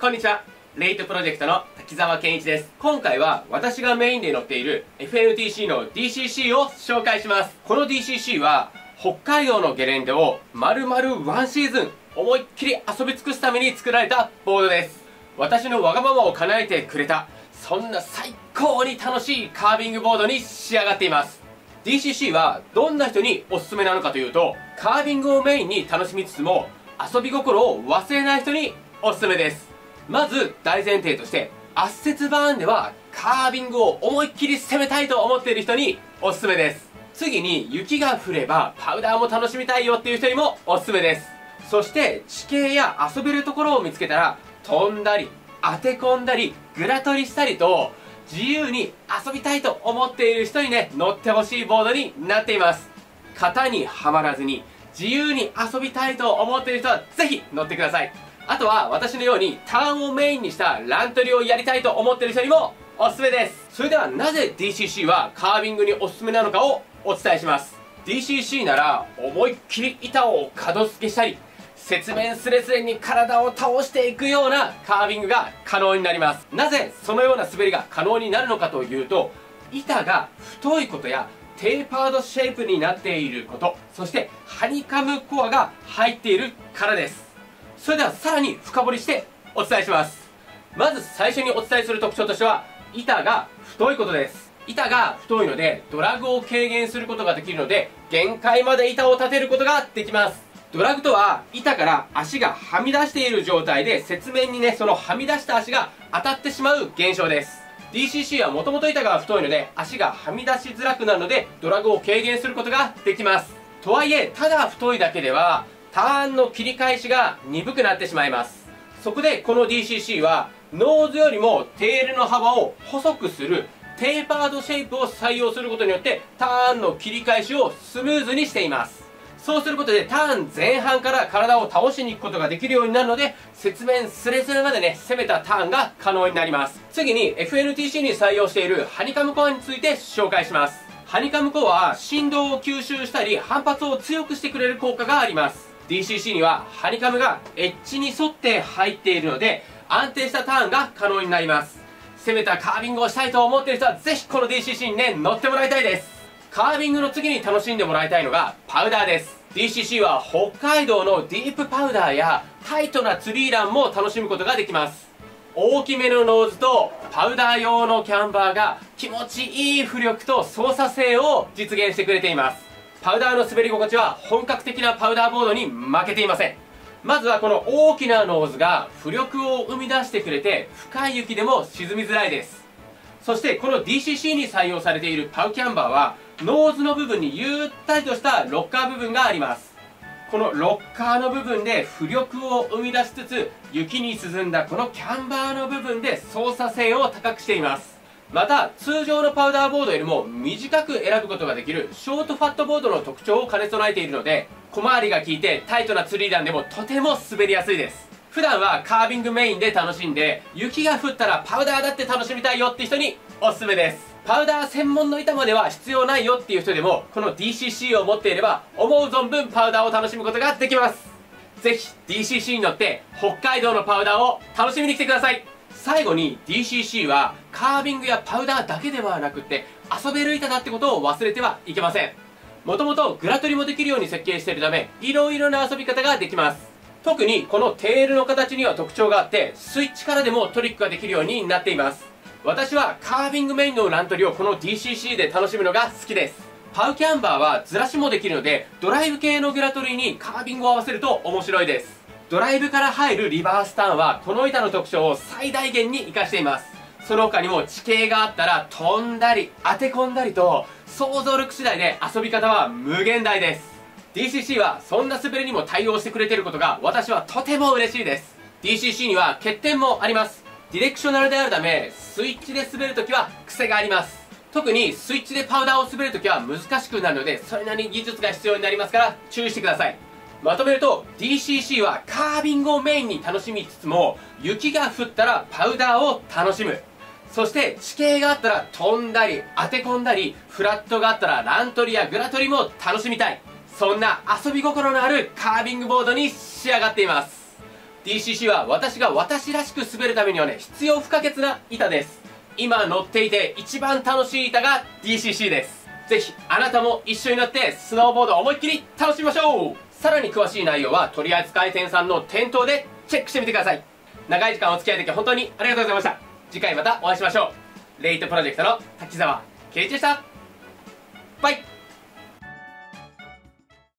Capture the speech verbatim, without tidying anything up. こんにちは。レイトプロジェクトの滝沢健一です。今回は私がメインで乗っている エフエヌティーシー の ディーシーシー を紹介します。この ディーシーシー は北海道のゲレンデを丸々ワンシーズン思いっきり遊び尽くすために作られたボードです。私のわがままを叶えてくれた、そんな最高に楽しいカービングボードに仕上がっています。ディーシーシー はどんな人におすすめなのかというと、カービングをメインに楽しみつつも遊び心を忘れない人におすすめです。まず大前提として、圧雪バーンではカービングを思いっきり攻めたいと思っている人におすすめです。次に雪が降ればパウダーも楽しみたいよっていう人にもおすすめです。そして地形や遊べるところを見つけたら、飛んだり当て込んだりグラ取りしたりと自由に遊びたいと思っている人にね、乗ってほしいボードになっています。型にはまらずに自由に遊びたいと思っている人はぜひ乗ってください。あとは私のようにターンをメインにしたラン取りをやりたいと思っている人にもおすすめです。それではなぜ ディーシーシー はカービングにおすすめなのかをお伝えします。 ディーシーシー なら思いっきり板を角付けしたり、雪面すれすれに体を倒していくようなカービングが可能になります。なぜそのような滑りが可能になるのかというと、板が太いことやテーパードシェイプになっていること、そしてハニカムコアが入っているからです。それではさらに深掘りしてお伝えします。まず最初にお伝えする特徴としては、板が太いことです。板が太いのでドラグを軽減することができるので、限界まで板を立てることができます。ドラグとは、板から足がはみ出している状態で雪面にね、そのはみ出した足が当たってしまう現象です。 ディーシーシー はもともと板が太いので足がはみ出しづらくなるので、ドラグを軽減することができます。とはいえ、ただ太いだけではターンの切り返しが鈍くなってしまいます。そこでこの ディーシーシー はノーズよりもテールの幅を細くするテーパードシェイプを採用することによって、ターンの切り返しをスムーズにしています。そうすることでターン前半から体を倒しに行くことができるようになるので、雪面スレスレまでね、攻めたターンが可能になります。次に エフエヌティーシー に採用しているハニカムコアについて紹介します。ハニカムコアは振動を吸収したり反発を強くしてくれる効果があります。 ディーシーシー にはハニカムがエッジに沿って入っているので、安定したターンが可能になります。攻めたカービングをしたいと思っている人はぜひこの ディーシーシー にね、乗ってもらいたいです。カービングの次に楽しんでもらいたいのがパウダーです。 ディーシーシー は北海道のディープパウダーやタイトなツリーランも楽しむことができます。大きめのノーズとパウダー用のキャンバーが気持ちいい浮力と操作性を実現してくれています。パウダーの滑り心地は本格的なパウダーボードに負けていません。まずはこの大きなノーズが浮力を生み出してくれて、深い雪でも沈みづらいです。そしてこの ディーシーシー に採用されているパウキャンバーは、ノーズの部分にゆったりとしたロッカー部分があります。このロッカーの部分で浮力を生み出しつつ、雪に沈んだこのキャンバーの部分で操作性を高くしています。また通常のパウダーボードよりも短く選ぶことができるショートファットボードの特徴を兼ね備えているので、小回りが効いてタイトなツリーランでもとても滑りやすいです。普段はカービングメインで楽しんで、雪が降ったらパウダーだって楽しみたいよって人におすすめです。パウダー専門の板までは必要ないよっていう人でも、この ディーシーシー を持っていれば思う存分パウダーを楽しむことができます。ぜひ ディーシーシー に乗って北海道のパウダーを楽しみに来てください。最後に ディーシーシー はカービングやパウダーだけではなくて、遊べる板だってことを忘れてはいけません。もともとグラ取りもできるように設計しているため、いろいろな遊び方ができます。特にこのテールの形には特徴があって、スイッチからでもトリックができるようになっています。私はカービングメインのラン取りをこの ディーシーシー で楽しむのが好きです。パウキャンバーはずらしもできるので、ドライブ系のグラ取りにカービングを合わせると面白いです。ドライブから入るリバースターンはこの板の特徴を最大限に活かしています。その他にも地形があったら飛んだり当て込んだりと、想像力次第で遊び方は無限大です。 ディーシーシー はそんな滑りにも対応してくれていることが私はとても嬉しいです。 ディーシーシー には欠点もあります。ディレクショナルであるため、スイッチで滑るときは癖があります。特にスイッチでパウダーを滑るときは難しくなるので、それなりに技術が必要になりますから注意してください。まとめると ディーシーシー はカービングをメインに楽しみつつも、雪が降ったらパウダーを楽しむ、そして地形があったら飛んだり当て込んだり、フラットがあったらラン取りやグラ取りも楽しみたい、そんな遊び心のあるカービングボードに仕上がっています。ディーシーシー は私が私らしく滑るためにはね、必要不可欠な板です。今乗っていて一番楽しい板が ディーシーシー です。ぜひあなたも一緒になってスノーボードを思いっきり楽しみましょう。さらに詳しい内容は取扱店さんの店頭でチェックしてみてください。長い時間お付き合いでき本当にありがとうございました。次回またお会いしましょう。レイトプロジェクトの滝沢圭一でした。バイ。